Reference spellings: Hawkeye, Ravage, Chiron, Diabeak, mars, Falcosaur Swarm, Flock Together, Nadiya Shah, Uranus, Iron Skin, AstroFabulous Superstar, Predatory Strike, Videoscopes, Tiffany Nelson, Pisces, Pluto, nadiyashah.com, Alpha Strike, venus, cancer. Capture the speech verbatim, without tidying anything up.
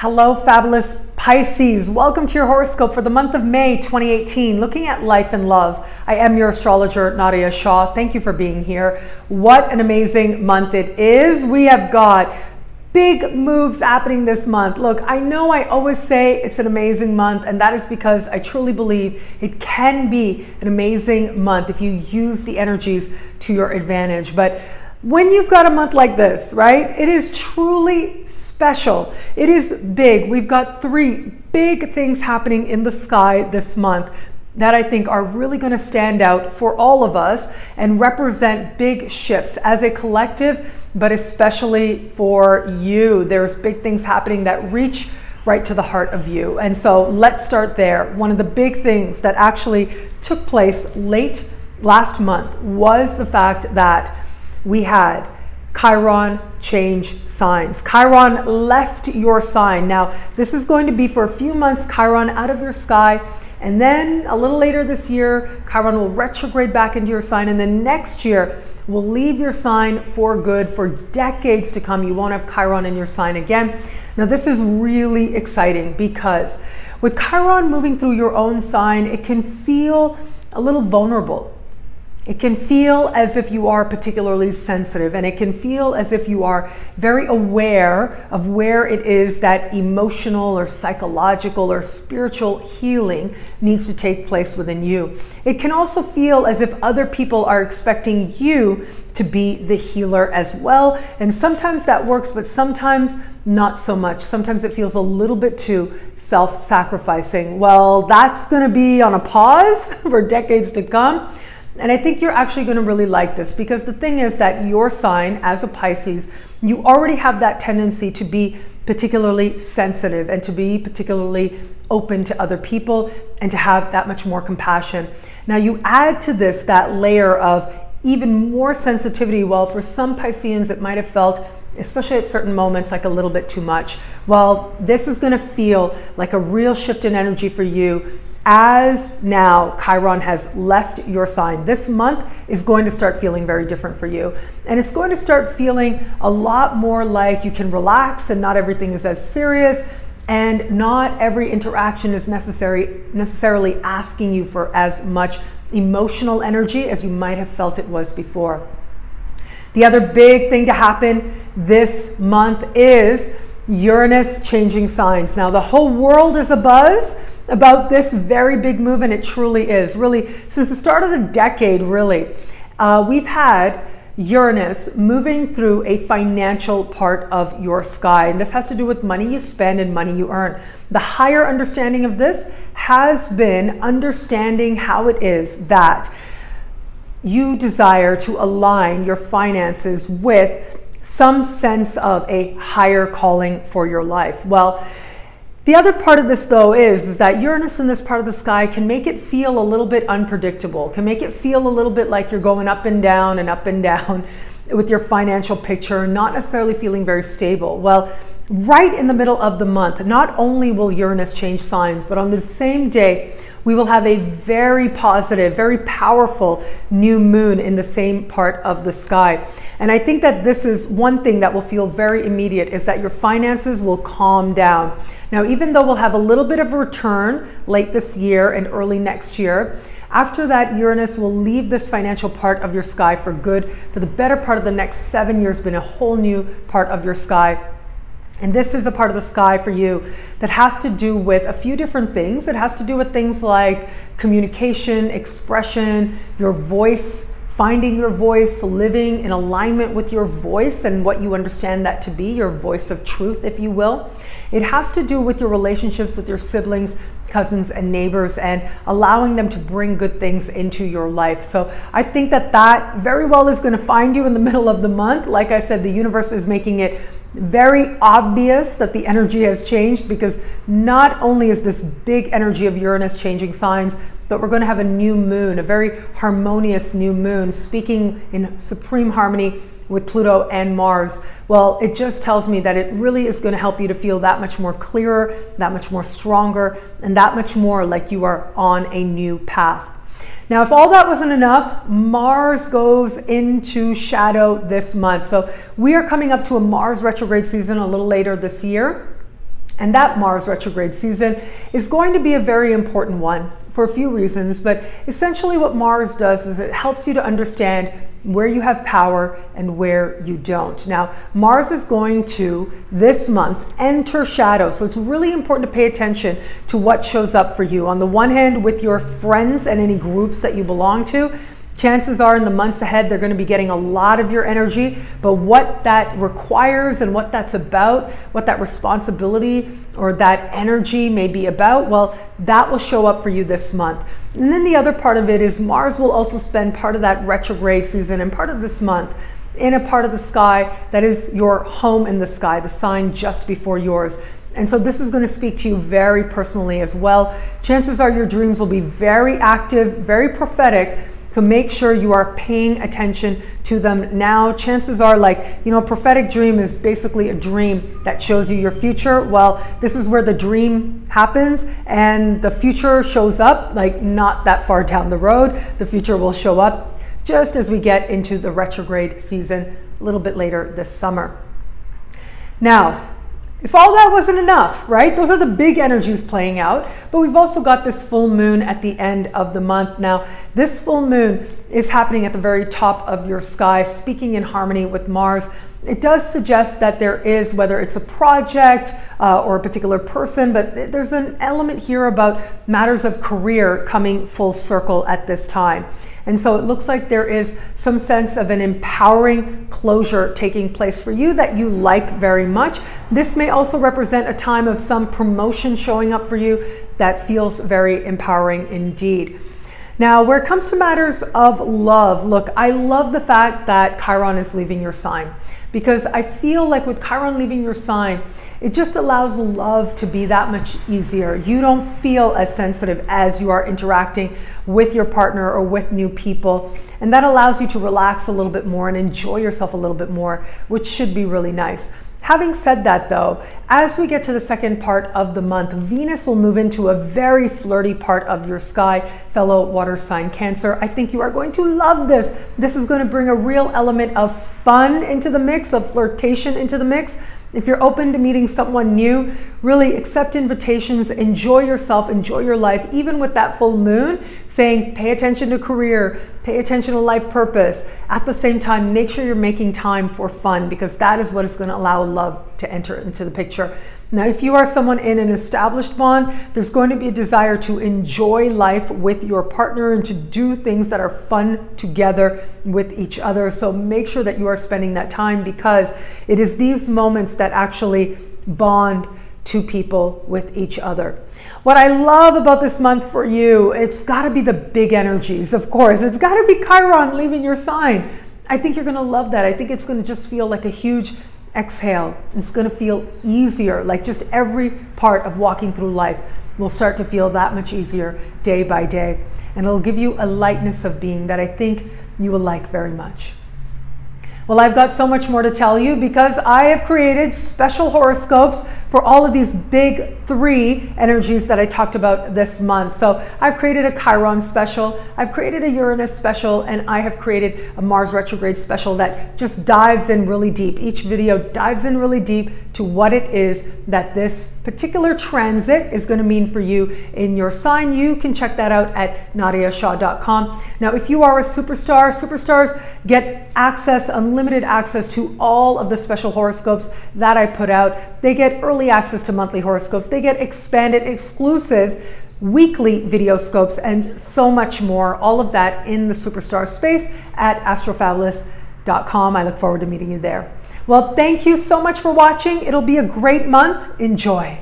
Hello, fabulous Pisces. Welcome to your horoscope for the month of May twenty eighteen, looking at life and love. I am your astrologer, Nadiya Shah. Thank you for being here. What an amazing month it is. We have got big moves happening this month. Look, I know I always say it's an amazing month, and that is because I truly believe it can be an amazing month if you use the energies to your advantage. But when you've got a month like this, right, it is truly special. It is big. We've got three big things happening in the sky this month that I think are really going to stand out for all of us and represent big shifts as a collective, but especially for you. There's big things happening that reach right to the heart of you. And so let's start there. One of the big things that actually took place late last month was the fact that we had Chiron change signs. Chiron left your sign. Now, this is going to be for a few months, Chiron out of your sky. And then a little later this year, Chiron will retrograde back into your sign. And then next year, will leave your sign for good for decades to come. You won't have Chiron in your sign again. Now, this is really exciting because with Chiron moving through your own sign, it can feel a little vulnerable. It can feel as if you are particularly sensitive, and it can feel as if you are very aware of where it is that emotional or psychological or spiritual healing needs to take place within you. It can also feel as if other people are expecting you to be the healer as well. And sometimes that works, but sometimes not so much. Sometimes it feels a little bit too self-sacrificing. Well, that's gonna be on a pause for decades to come. And I think you're actually going to really like this, because the thing is that your sign as a Pisces, you already have that tendency to be particularly sensitive and to be particularly open to other people and to have that much more compassion. Now you add to this that layer of even more sensitivity. Well, for some Pisceans, it might have felt, especially at certain moments, like a little bit too much. Well, this is going to feel like a real shift in energy for you. As now Chiron has left your sign, this month is going to start feeling very different for you. And it's going to start feeling a lot more like you can relax and not everything is as serious, and not every interaction is necessary, necessarily asking you for as much emotional energy as you might have felt it was before. The other big thing to happen this month is Uranus changing signs. Now the whole world is abuzz about this very big move, and it truly is. Really, since the start of the decade, really, uh, we've had Uranus moving through a financial part of your sky. And this has to do with money you spend and money you earn. The higher understanding of this has been understanding how it is that you desire to align your finances with some sense of a higher calling for your life. Well, the other part of this, though, is, is that Uranus in this part of the sky can make it feel a little bit unpredictable, can make it feel a little bit like you're going up and down and up and down with your financial picture, not necessarily feeling very stable. Well, right in the middle of the month, not only will Uranus change signs, but on the same day, we will have a very positive, very powerful new moon in the same part of the sky. And I think that this is one thing that will feel very immediate, is that your finances will calm down. Now, even though we'll have a little bit of a return late this year and early next year, after that, Uranus will leave this financial part of your sky for good. For the better part of the next seven years, been a whole new part of your sky. And this is a part of the sky for you that has to do with a few different things. It has to do with things like communication, expression, your voice, finding your voice, living in alignment with your voice and what you understand that to be, your voice of truth, if you will. It has to do with your relationships with your siblings, cousins, and neighbors, and allowing them to bring good things into your life. So I think that that very well is going to find you in the middle of the month. Like I said, the universe is making it very obvious that the energy has changed, because not only is this big energy of Uranus changing signs, but we're going to have a new moon, a very harmonious new moon, speaking in supreme harmony with Pluto and Mars. Well, it just tells me that it really is going to help you to feel that much more clearer, that much more stronger, and that much more like you are on a new path. Now, if all that wasn't enough, Mars goes into shadow this month. So we are coming up to a Mars retrograde season a little later this year. And that Mars retrograde season is going to be a very important one for a few reasons, but essentially what Mars does is it helps you to understand where you have power and where you don't. Now, Mars is going to, this month, enter shadow. So it's really important to pay attention to what shows up for you. On the one hand, with your friends and any groups that you belong to, chances are in the months ahead, they're going to be getting a lot of your energy, but what that requires and what that's about, what that responsibility or that energy may be about, well, that will show up for you this month. And then the other part of it is Mars will also spend part of that retrograde season and part of this month in a part of the sky that is your home in the sky, the sign just before yours. And so this is going to speak to you very personally as well. Chances are your dreams will be very active, very prophetic. So make sure you are paying attention to them now. Chances are, like, you know, a prophetic dream is basically a dream that shows you your future. Well, this is where the dream happens and the future shows up, like, not that far down the road. The future will show up just as we get into the retrograde season a little bit later this summer. Now, if all that wasn't enough, right? Those are the big energies playing out, but we've also got this full moon at the end of the month. Now, this full moon is happening at the very top of your sky, speaking in harmony with Mars. It does suggest that there is, whether it's a project uh, or a particular person, but there's an element here about matters of career coming full circle at this time. And so it looks like there is some sense of an empowering closure taking place for you that you like very much. This may also represent a time of some promotion showing up for you that feels very empowering indeed. Now, where it comes to matters of love, look, I love the fact that Chiron is leaving your sign, because I feel like with Chiron leaving your sign, it just allows love to be that much easier. You don't feel as sensitive as you are interacting with your partner or with new people. And that allows you to relax a little bit more and enjoy yourself a little bit more, which should be really nice. Having said that though, as we get to the second part of the month, Venus will move into a very flirty part of your sky, fellow water sign Cancer. I think you are going to love this. This is going to bring a real element of fun into the mix, of flirtation into the mix. If you're open to meeting someone new, really accept invitations, enjoy yourself, enjoy your life, even with that full moon, saying pay attention to career, pay attention to life purpose. At the same time, make sure you're making time for fun, because that is what is going to allow love to enter into the picture. Now, if you are someone in an established bond, there's going to be a desire to enjoy life with your partner and to do things that are fun together with each other. So make sure that you are spending that time, because it is these moments that actually bond two people with each other. What I love about this month for you, it's got to be the big energies, of course. It's got to be Chiron leaving your sign. I think you're going to love that. I think it's going to just feel like a huge exhale. It's going to feel easier, like just every part of walking through life will start to feel that much easier day by day. And it'll give you a lightness of being that I think you will like very much. Well, I've got so much more to tell you, because I have created special horoscopes for all of these big three energies that I talked about this month. So I've created a Chiron special, I've created a Uranus special, and I have created a Mars retrograde special that just dives in really deep. Each video dives in really deep to what it is that this particular transit is going to mean for you in your sign. You can check that out at nadiya shah dot com. Now, if you are a superstar, superstars get access, unlimited access to all of the special horoscopes that I put out. They get early access to monthly horoscopes, they get expanded exclusive weekly video scopes, and so much more. All of that in the superstar space at astrofabulous dot com. I look forward to meeting you there. Well, thank you so much for watching. It'll be a great month. Enjoy.